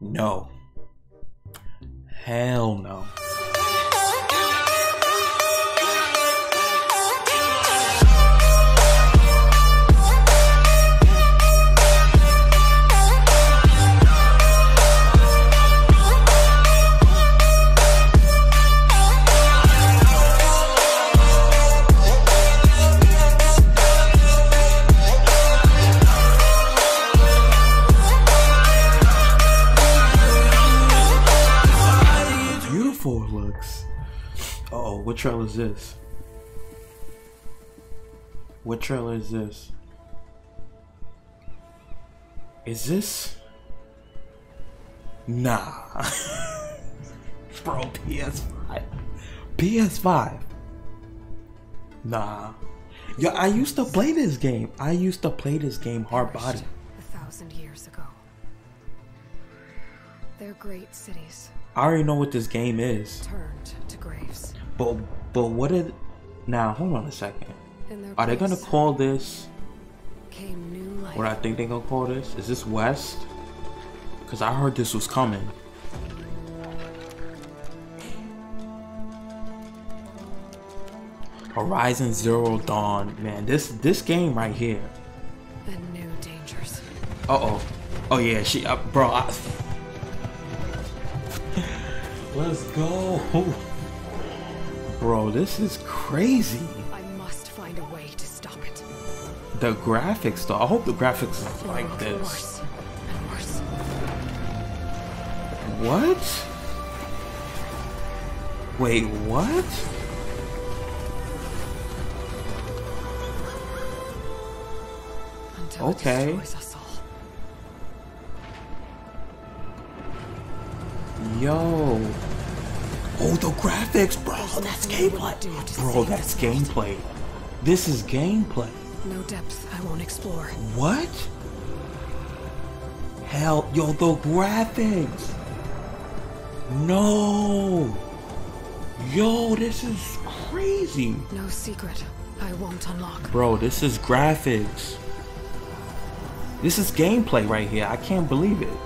No. Hell no. What trailer is this? What trailer is this? Is this? Nah. Bro, PS5. PS5. Nah. Yo, I used to play this game. I used to play this game hard body. 1,000 years ago. They're great cities. I already know what this game is. Turned to graves. But what did? Now hold on a second. Are they gonna call this? What I think they gonna call this? Is this West? Cause I heard this was coming. Horizon Zero Dawn, man. This game right here. The new dangers. Uh-oh. Oh yeah, she. Bro. Let's go. Bro, this is crazy. I must find a way to stop it. The graphics though, I hope the graphics is like this. Worse and worse. What? Wait, what? Until okay. It destroys us all. Yo. Oh, the graphics, bro, that's gameplay. Bro, that's gameplay. This is gameplay. No depth I won't explore. What? Hell, yo, the graphics. No. Yo, this is crazy. No secret I won't unlock. Bro, this is graphics. This is gameplay right here. I can't believe it.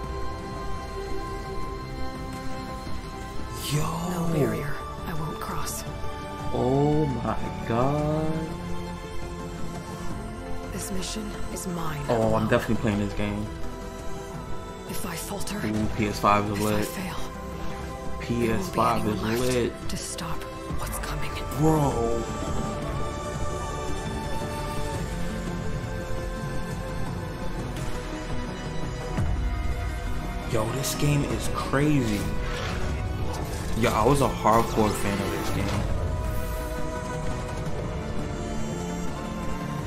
Yo. Barrier I won't cross. Oh my god. This mission is mine. Oh, I'm definitely playing this game. If I falter, ooh, PS5 is lit. PS5 is lit. To stop what's coming. Bro. Yo, this game is crazy. Yo, I was a hardcore fan of this game.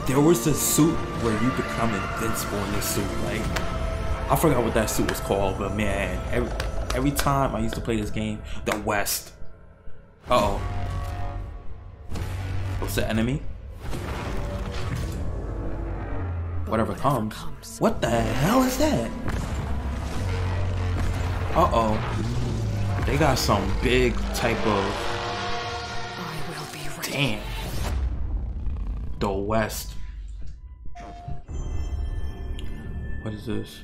There was a suit where you become invincible in this suit, like I forgot what that suit was called, but man, every time I used to play this game, the West. Uh oh. What's the enemy? Whatever comes. What the hell is that? Uh oh. They got some big type of. I will be ready. Damn. The West. What is this?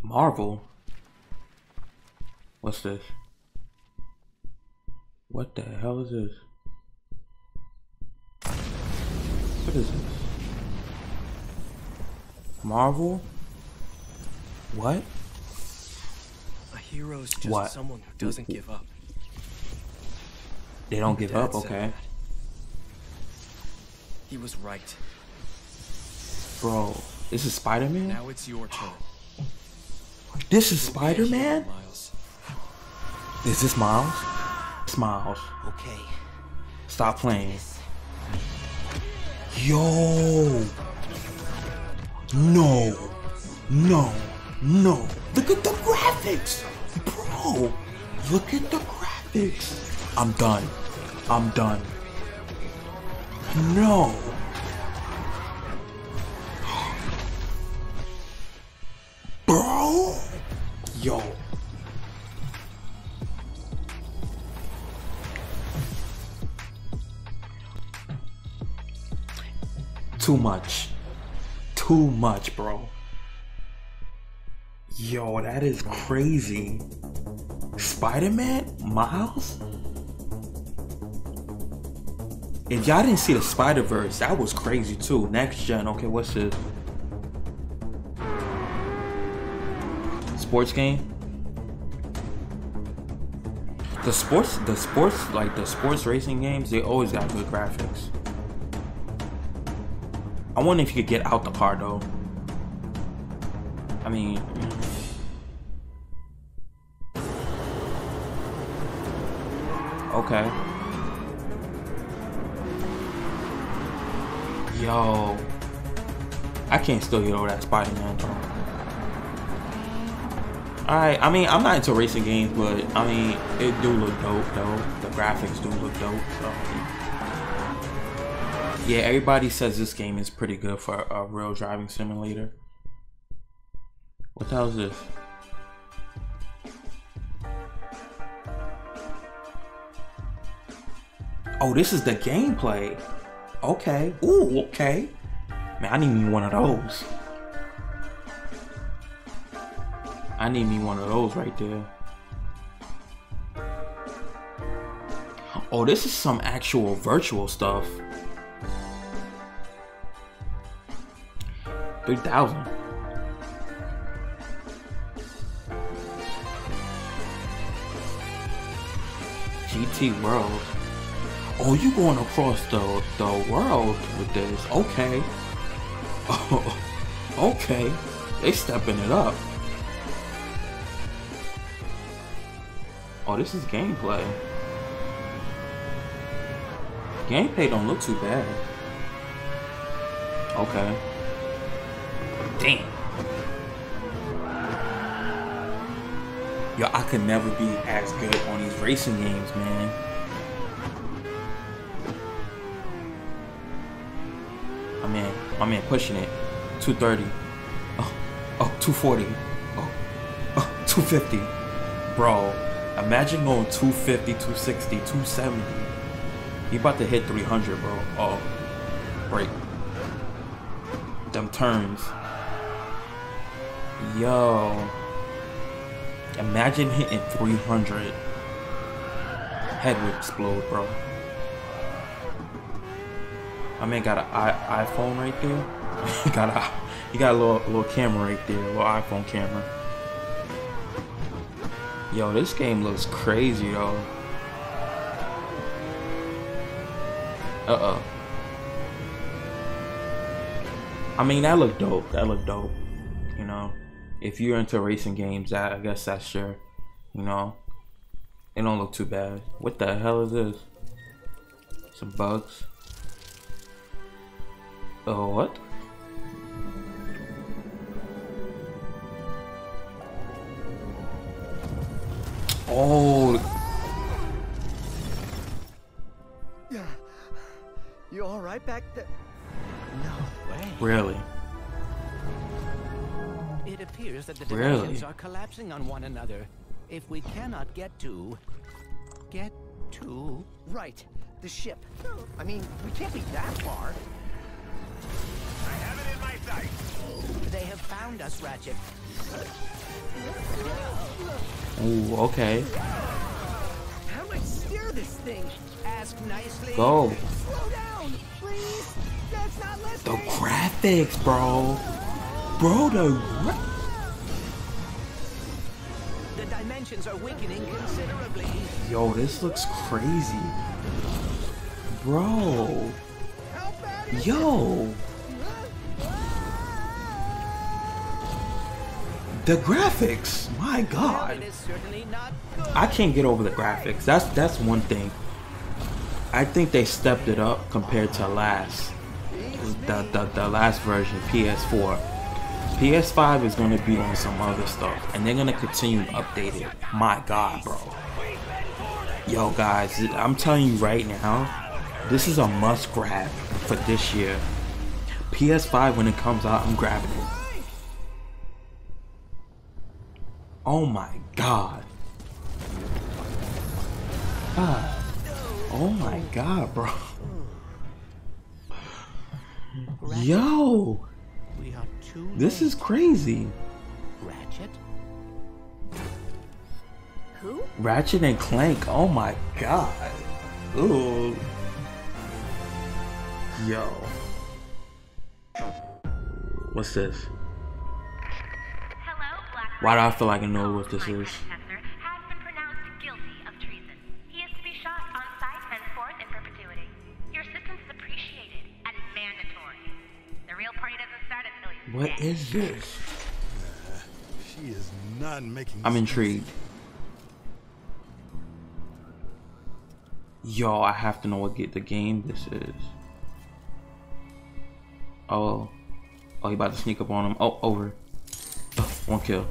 Marvel. What's this? What the hell is this? What is this? Marvel? What? A hero's just what? Someone who doesn't give up. They don't give up, okay. He was right. Bro, this is Spider-Man? Now it's your turn. This is Spider-Man? Is this Miles? It's Miles. Okay. Stop playing. Yo! No! No! No, look at the graphics, bro. Look at the graphics. I'm done. I'm done. No. Bro. Yo. Too much. too much, bro. Yo, that is crazy. Spider-Man? Miles? If y'all didn't see the Spider-Verse, that was crazy too. Next gen, okay, what's this? Sports game? The sports racing games, they always got good graphics. I wonder if you could get out the car though. I mean, okay. Yo, I can't still get over that Spider-Man though. Alright, I mean, I'm not into racing games, but I mean, it do look dope though. The graphics do look dope, so. Yeah, everybody says this game is pretty good for a real driving simulator. What the hell is this? Oh, this is the gameplay. Okay. Ooh, okay. Man, I need me one of those. I need me one of those right there. Oh, this is some actual virtual stuff. 3,000. GT World. Oh, you going across the world with this? Okay. Oh, okay. They stepping it up. Oh, this is gameplay. Gameplay don't look too bad. Okay. Damn. Yo, I could never be as good on these racing games, man. My man pushing it. 230. Oh, 240. Oh, 250. Bro, imagine going 250, 260, 270. You about to hit 300, bro. Oh, break. Them turns. Yo. Imagine hitting 300. Head would explode, bro. I mean, got an iPhone right there. you got a little camera right there, a little iPhone camera. Yo, this game looks crazy though. Uh-oh. I mean, that looked dope. That looked dope. You know, if you're into racing games, I guess that's your, you know, it don't look too bad. What the hell is this? Some bugs. Oh, what? Oh. Yeah. You all right back there? No way. Really? It appears that the dimensions are collapsing on one another. If we cannot get to right the ship. I mean, we can't be that far. I have it in my sight. They have found us, Ratchet. Ooh, okay. How do I steer this thing? Ask nicely. Go. Slow down, please. That's not listening. The graphics, bro. Bro, the dimensions are weakening considerably. Yo, this looks crazy, bro. Yo, the graphics, my God, I can't get over the graphics. That's one thing. I think they stepped it up compared to the last version, PS4. PS5 is gonna be on some other stuff, and they're gonna continue to update it. My God, bro. Yo, guys, I'm telling you right now. This is a must grab for this year. PS5 when it comes out, I'm grabbing it. Oh my God. Oh my God, bro. Yo. We are too. This is crazy. Ratchet? Who? Ratchet and Clank. Oh my god. Ooh. Yo. What's this? Hello, Black. Why do I feel like I know what this is? What is this? She is not making. I'm intrigued. Yo, I have to know what the game this is. Oh, oh, he about to sneak up on him. Oh, over. Oh, one kill.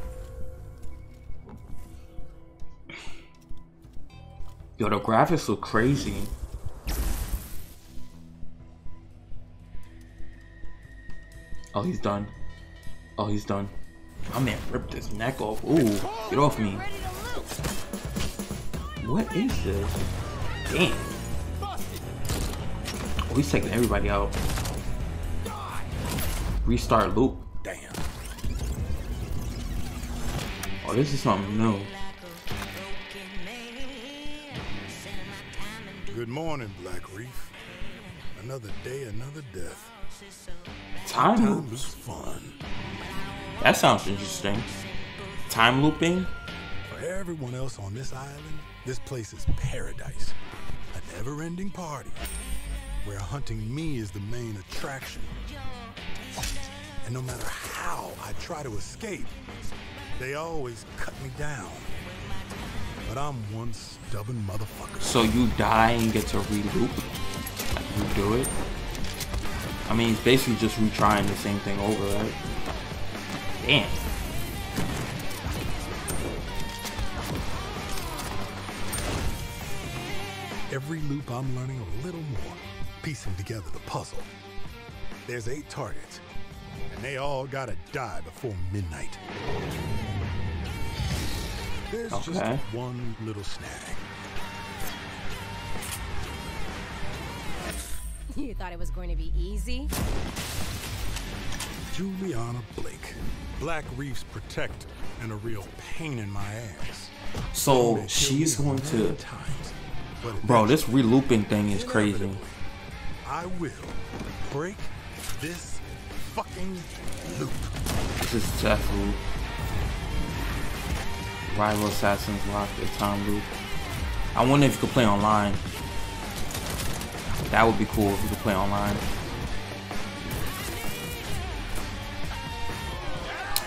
Yo, the graphics look crazy. Oh, he's done. Oh, he's done. My man ripped his neck off. Ooh, get off me. What is this? Damn. Oh, he's taking everybody out. Restart loop. Damn. Oh, this is something new. Good morning, Black Reef. Another day, another death. Time loop is fun. That sounds interesting. Time looping? For everyone else on this island, this place is paradise. A never-ending party where hunting me is the main attraction. And no matter how I try to escape, they always cut me down. But I'm one stubborn motherfucker. So you die and get to re-loop? You do it? I mean, it's basically just retrying the same thing over, right? Damn. Every loop, I'm learning a little more, piecing together the puzzle. There's 8 targets, and they all gotta die before midnight. There's just one little snag. You thought it was going to be easy? Juliana Blake, Black Reef's protector, and a real pain in my ass. So she's going to. Bro, this relooping thing is crazy. I will break this fucking loop. This is death loop. Rival assassins lock the time loop. I wonder if you could play online. That would be cool if you could play online.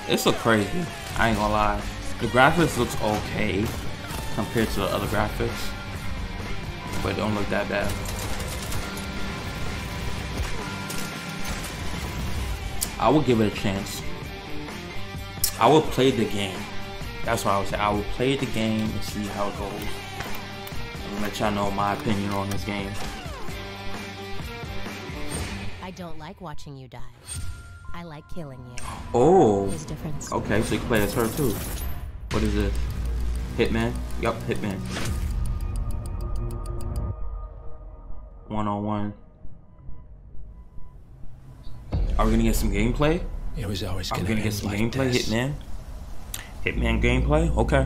It's so crazy. I ain't gonna lie. The graphics looks okay compared to the other graphics, but it don't look that bad. I would give it a chance. I would play the game. That's what I would say. I would play the game and see how it goes. I'll let y'all know my opinion on this game. I don't like watching you die. I like killing you. Oh. There's a difference. Okay, so you can play as her too. What is it? Hitman? Yup, Hitman. One-on-one. Are we gonna get some gameplay? It was always gonna get some gameplay, Hitman. Hitman gameplay? Okay.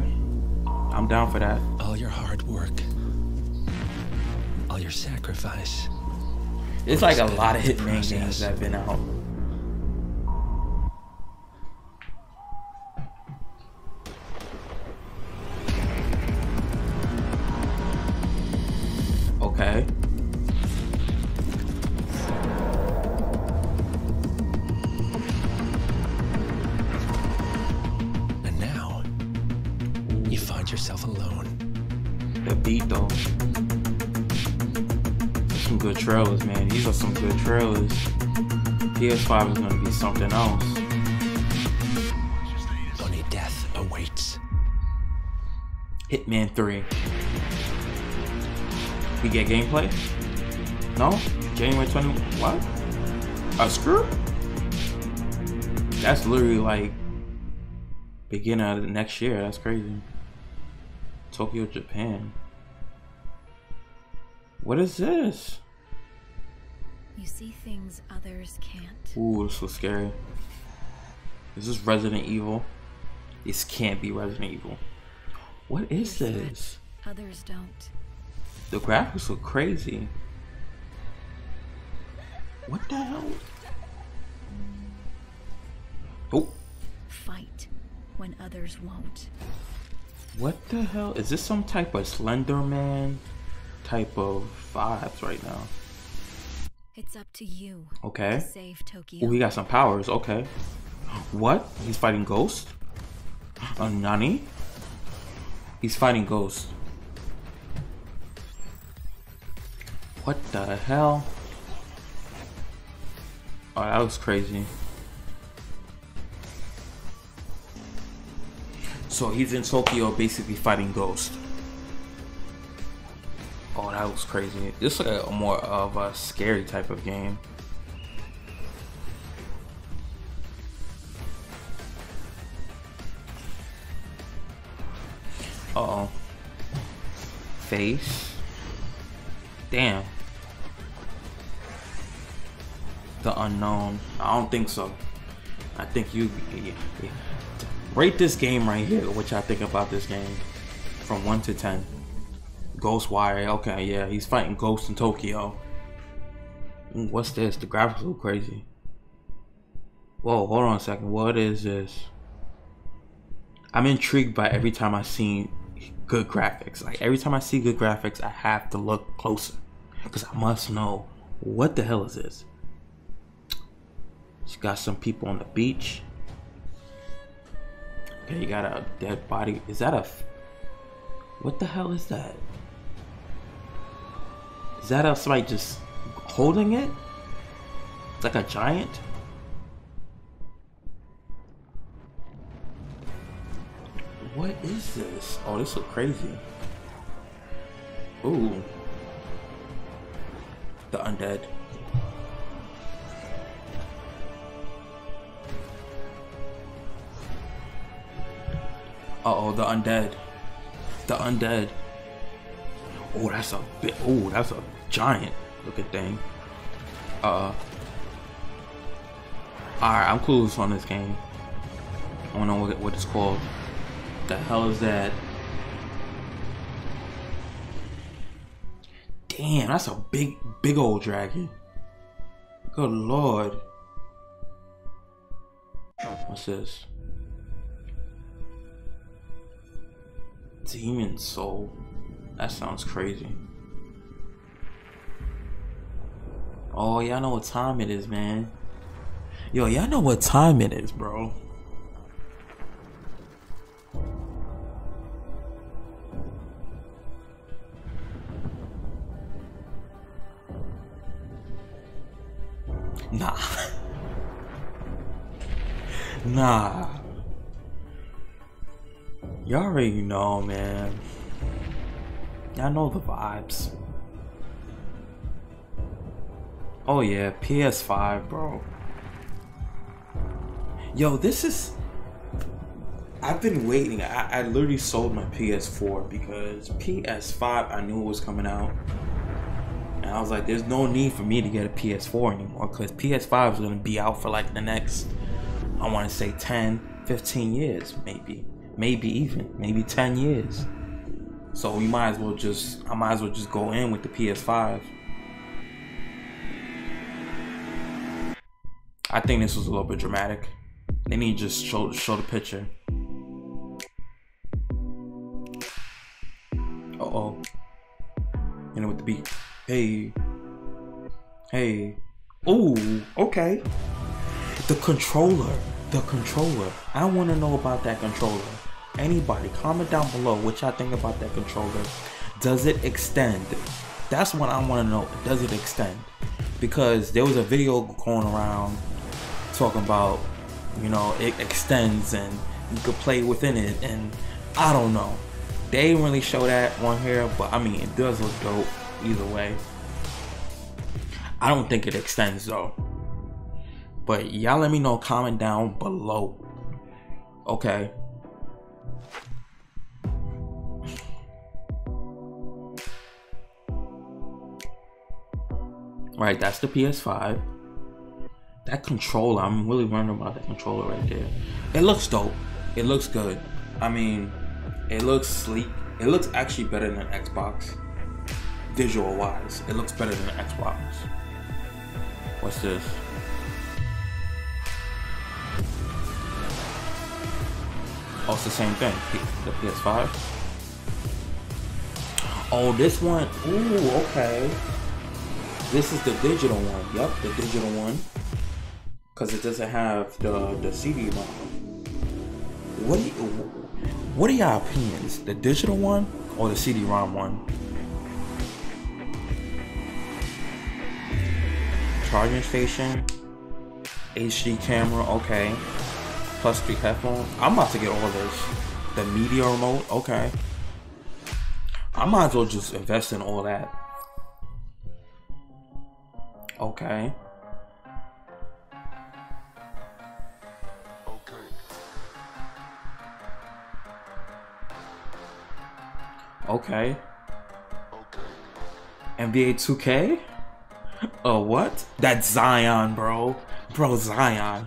I'm down for that. All your hard work. All your sacrifice. It's like a lot of Hitman games that have been out. Okay. And now, you find yourself alone. The beat though. Some good trailers, man. These are some good trailers. PS5 is gonna be something else. Only death awaits. Hitman 3. We get gameplay? No? January 20. What? A screw? That's literally like beginning of the next year. That's crazy. Tokyo, Japan. What is this? You see things others can't. Ooh, this looks scary. Is this Resident Evil? This can't be Resident Evil. What is this? Others don't. The graphics look crazy. What the hell? Oh. Fight when others won't. What the hell? Is this some type of Slenderman type of vibes right now? It's up to you. Okay. To save Tokyo. Ooh, he got some powers. Okay. What? He's fighting ghosts? Nani? He's fighting ghosts. What the hell? Oh, that was crazy. So he's in Tokyo basically fighting ghosts. Oh, that was crazy. This is like a more of a scary type of game. Uh-oh. Face. Damn. The unknown. I don't think so. I think you... Yeah. Rate this game right here. What y'all think about this game? From 1 to 10. Ghostwire. Okay, yeah. He's fighting ghosts in Tokyo. Ooh, what's this? The graphics look crazy. Whoa, hold on a second. What is this? I'm intrigued by every time I see good graphics. Like every time I see good graphics, I have to look closer because I must know what the hell is this. It's got some people on the beach. Okay, you got a dead body. Is that a? What the hell is that? Is that a somebody just holding it? It's like a giant. What is this? Oh, this looks crazy. Ooh. The undead. Uh-oh, the undead. The undead. Oh, that's a bit. Oh, that's a giant looking thing. Alright, I'm clueless on this game. I don't know what it's called. The hell is that? Damn, that's a big old dragon. Good lord. What's this? Demon Soul. That sounds crazy. Oh, y'all know what time it is, man. Yo, y'all know what time it is, bro. Nah. Nah. Y'all already know, man. Y'all know the vibes. Oh yeah, PS5, bro. Yo, this is... I've been waiting. I literally sold my PS4 because PS5, I knew it was coming out. And I was like, there's no need for me to get a PS4 anymore because PS5 is going to be out for like the next, I want to say 10, 15 years, maybe 10 years. So we might as well just, I might as well just go in with the PS5. I think this was a little bit dramatic. They need to just show the picture. Uh-oh. You know, with the beat. Hey, hey, ooh, okay. The controller. I want to know about that controller. Anybody, comment down below what y'all think about that controller. Does it extend? That's what I want to know. Does it extend? Because there was a video going around talking about, you know, it extends and you could play within it. And I don't know. They didn't really show that on here, but I mean, it does look dope. Either way, I don't think it extends though, but y'all let me know, comment down below. Okay, all right, that's the PS5. That controller, I'm really wondering about that controller right there. It looks dope. It looks good. I mean, it looks sleek. It looks actually better than Xbox. Visual wise, it looks better than Xbox. What's this? Oh, it's the same thing. The PS5. Oh, this one. Ooh, okay. This is the digital one. Yep, the digital one. Cause it doesn't have the CD model. What are y'all opinions? The digital one or the CD-ROM one? Charging station, HD camera, okay. Plus 3 headphones. I'm about to get all this. The media remote, okay. I might as well just invest in all that. Okay. Okay. NBA 2K? Oh, what? That's Zion, bro. Bro, Zion.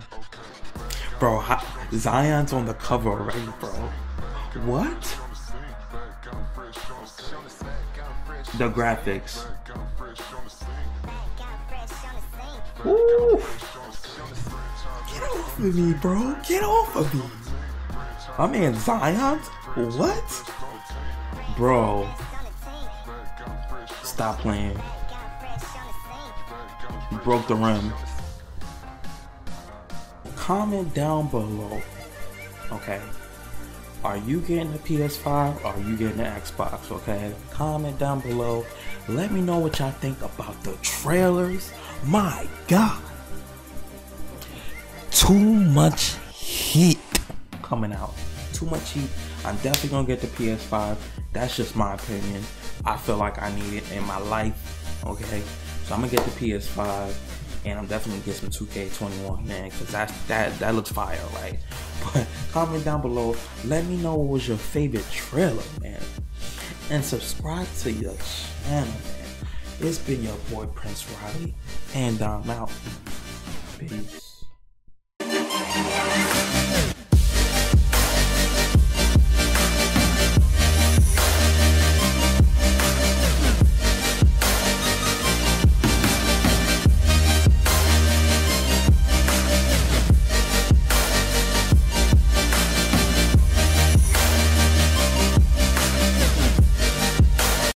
Bro, Zion's on the cover already, bro. What? The graphics. Ooh. Get off of me, bro. Get off of me. My man Zion's? What? Bro, stop playing. You broke the rim. Comment down below. Okay. Are you getting the PS5 or are you getting the Xbox? Okay. Comment down below. Let me know what y'all think about the trailers. My God. Too much heat coming out. Too much heat. I'm definitely gonna get the PS5. That's just my opinion. I feel like I need it in my life. Okay, so I'm gonna get the PS5, and I'm definitely gonna get some 2K21, man, because that looks fire, right? But comment down below. Let me know what was your favorite trailer, man, and subscribe to your channel, man. It's been your boy Prince Riley, and I'm out. Peace.